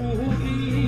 Ooh,